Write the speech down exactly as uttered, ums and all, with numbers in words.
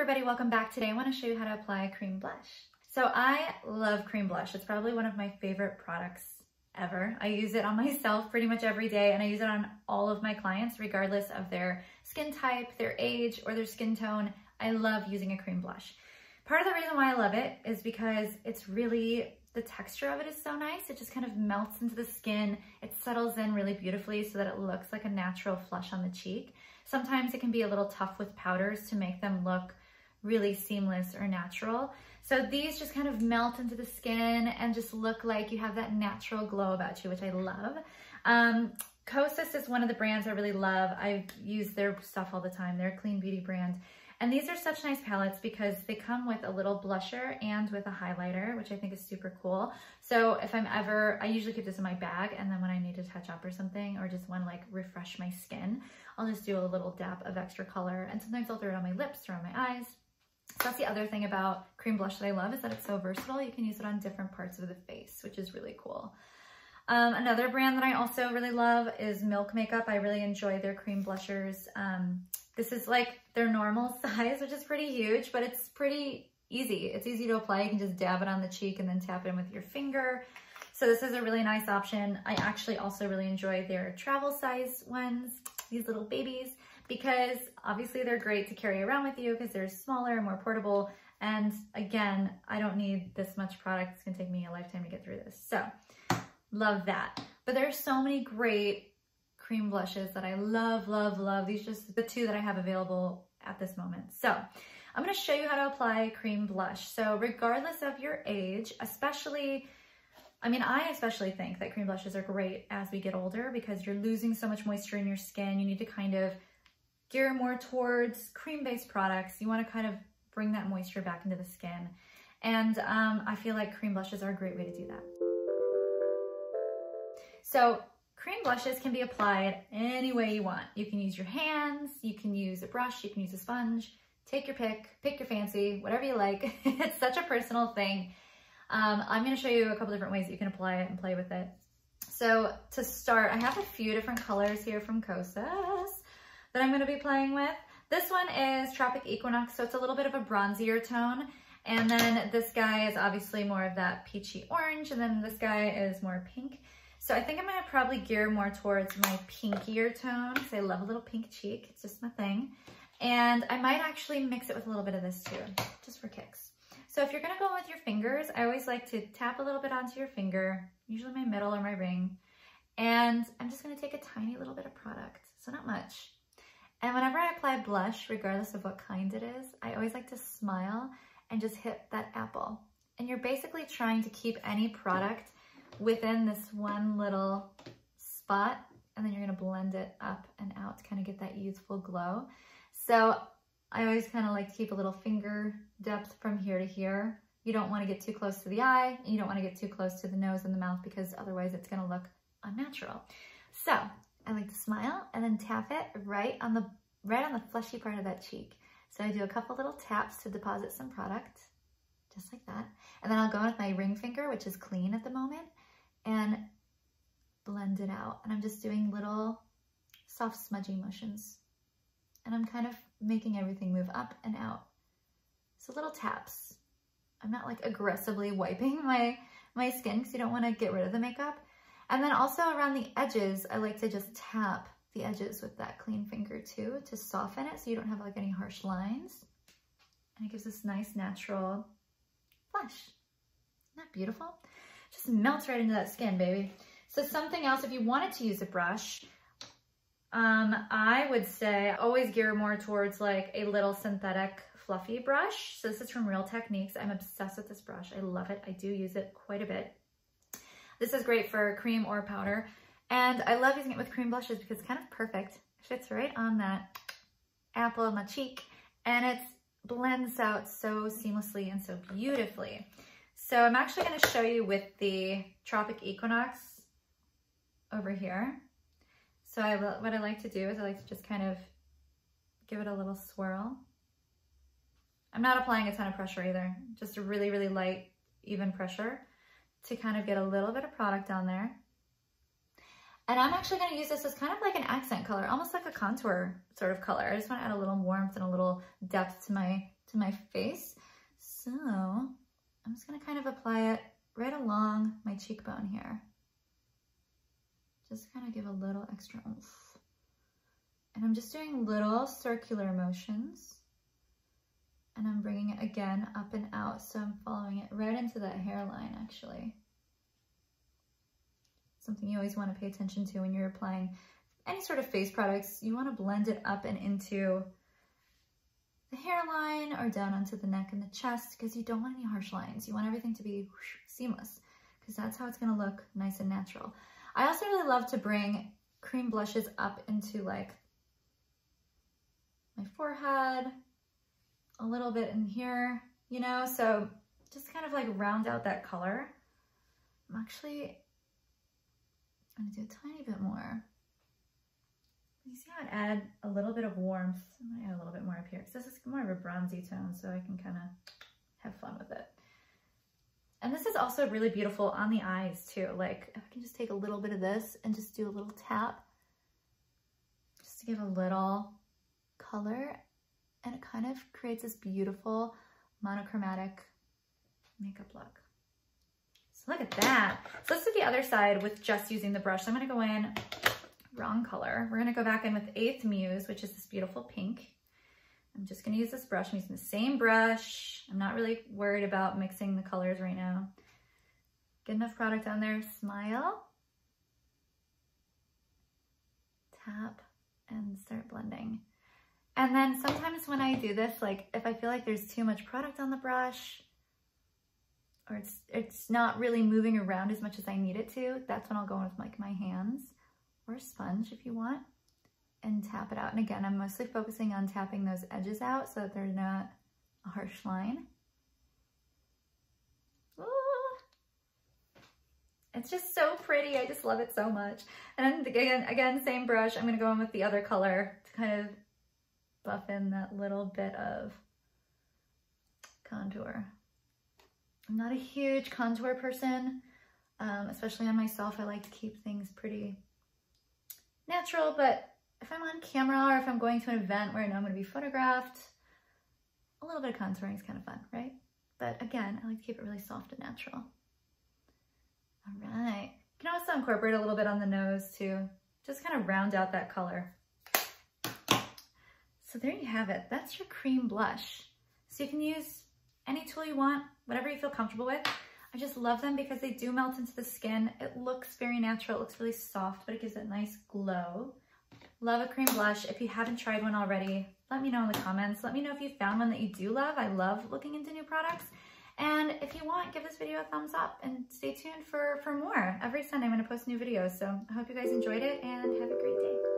everybody, welcome back. Today I want to show you how to apply cream blush. So I love cream blush. It's probably one of my favorite products ever. I use it on myself pretty much every day, and I use it on all of my clients regardless of their skin type, their age, or their skin tone. I love using a cream blush. Part of the reason why I love it is because it's really, the texture of it is so nice. It just kind of melts into the skin. It settles in really beautifully so that it looks like a natural flush on the cheek. Sometimes it can be a little tough with powders to make them look really seamless or natural. So these just kind of melt into the skin and just look like you have that natural glow about you, which I love. Um, Kosas is one of the brands I really love. I use their stuff all the time. They're a clean beauty brand. And these are such nice palettes because they come with a little blusher and with a highlighter, which I think is super cool. So if I'm ever, I usually keep this in my bag, and then when I need to touch up or something, or just want to like refresh my skin, I'll just do a little dab of extra color. And sometimes I'll throw it on my lips or on my eyes. So that's the other thing about cream blush that I love, is that it's so versatile. You can use it on different parts of the face, which is really cool. Um, another brand that I also really love is Milk Makeup. I really enjoy their cream blushers. Um, This is like their normal size, which is pretty huge, but it's pretty easy. It's easy to apply. You can just dab it on the cheek and then tap it in with your finger. So this is a really nice option. I actually also really enjoy their travel size ones, these little babies, because obviously they're great to carry around with you because they're smaller and more portable. And again, I don't need this much product. It's gonna take me a lifetime to get through this. So love that. But there's so many great cream blushes that I love, love, love. These are just the two that I have available at this moment. So I'm going to show you how to apply cream blush. So regardless of your age, especially, I mean, I especially think that cream blushes are great as we get older because you're losing so much moisture in your skin. You need to kind of gear more towards cream-based products. You want to kind of bring that moisture back into the skin. And um, I feel like cream blushes are a great way to do that. So cream blushes can be applied any way you want. You can use your hands, you can use a brush, you can use a sponge, take your pick, pick your fancy, whatever you like. It's such a personal thing. Um, I'm gonna show you a couple different ways that you can apply it and play with it. So to start, I have a few different colors here from Kosas that I'm gonna be playing with. This one is Tropic Equinox, so it's a little bit of a bronzier tone. And then this guy is obviously more of that peachy orange, and then this guy is more pink. So I think I'm gonna probably gear more towards my pinkier tone because I love a little pink cheek, it's just my thing. And I might actually mix it with a little bit of this too, just for kicks. So if you're gonna go with your fingers, I always like to tap a little bit onto your finger, usually my middle or my ring. And I'm just gonna take a tiny little bit of product, so not much. And whenever I apply blush, regardless of what kind it is, I always like to smile and just hit that apple. And you're basically trying to keep any product within this one little spot, and then you're gonna blend it up and out to kind of get that youthful glow. So I always kind of like to keep a little finger depth from here to here. You don't want to get too close to the eye, and you don't want to get too close to the nose and the mouth because otherwise it's gonna look unnatural. So I like to smile and then tap it right on the right on the fleshy part of that cheek. So I do a couple little taps to deposit some product, just like that. And then I'll go in with my ring finger, which is clean at the moment, and blend it out. And I'm just doing little soft smudging motions. And I'm kind of making everything move up and out. So little taps. I'm not like aggressively wiping my, my skin because you don't want to get rid of the makeup. And then also around the edges, I like to just tap the edges with that clean finger too to soften it so you don't have like any harsh lines. And it gives this nice natural blush. Isn't that beautiful? Just melts right into that skin, baby. So something else, if you wanted to use a brush, um, I would say always gear more towards like a little synthetic fluffy brush. So this is from Real Techniques. I'm obsessed with this brush. I love it. I do use it quite a bit. This is great for cream or powder. And I love using it with cream blushes because it's kind of perfect. It fits right on that apple of my cheek, and it blends out so seamlessly and so beautifully. So I'm actually going to show you with the Tropic Equinox over here. So I, what I like to do is I like to just kind of give it a little swirl. I'm not applying a ton of pressure either, just a really, really light, even pressure to kind of get a little bit of product on there. And I'm actually going to use this as kind of like an accent color, almost like a contour sort of color. I just want to add a little warmth and a little depth to my to my face. So I'm just going to kind of apply it right along my cheekbone here. Just kind of give a little extra oomph. And I'm just doing little circular motions. And I'm bringing it again up and out. So I'm following it right into that hairline, actually. Something you always want to pay attention to when you're applying any sort of face products. You want to blend it up and into the hairline or down onto the neck and the chest, because you don't want any harsh lines. You want everything to be whoosh, seamless, because that's how it's going to look nice and natural. I also really love to bring cream blushes up into like my forehead, a little bit in here, you know, so just kind of like round out that color. I'm actually going to do a tiny bit more. You see how it added a little bit of warmth? I'm going to add a little bit more up here, because this is more of a bronzy tone, so I can kind of have fun with it. And this is also really beautiful on the eyes too. Like if I can just take a little bit of this and just do a little tap, just to give a little color, and it kind of creates this beautiful monochromatic makeup look. So look at that. So let's do the other side with just using the brush. So I'm gonna go in, wrong color. We're gonna go back in with Eighth Muse, which is this beautiful pink. I'm just gonna use this brush. I'm using the same brush. I'm not really worried about mixing the colors right now. Get enough product on there, smile. Tap and start blending. And then sometimes when I do this, like if I feel like there's too much product on the brush, or it's, it's not really moving around as much as I need it to, that's when I'll go in with like my hands or a sponge if you want, and tap it out. And again, I'm mostly focusing on tapping those edges out so that they're not a harsh line. Ooh. It's just so pretty. I just love it so much. And again, again, same brush. I'm gonna go in with the other color to kind of buff in that little bit of contour. I'm not a huge contour person, um, especially on myself. I like to keep things pretty natural, but if I'm on camera or if I'm going to an event where I know I'm going to be photographed, a little bit of contouring is kind of fun, right? But again, I like to keep it really soft and natural. All right. You can also incorporate a little bit on the nose too, just kind of round out that color. So there you have it. That's your cream blush. So you can use any tool you want, whatever you feel comfortable with. I just love them because they do melt into the skin. It looks very natural. It looks really soft, but it gives it a nice glow. Love a cream blush. If you haven't tried one already, let me know in the comments. Let me know if you found one that you do love. I love looking into new products. And if you want, give this video a thumbs up and stay tuned for, for more. Every Sunday I'm going to post new videos. So I hope you guys enjoyed it and have a great day.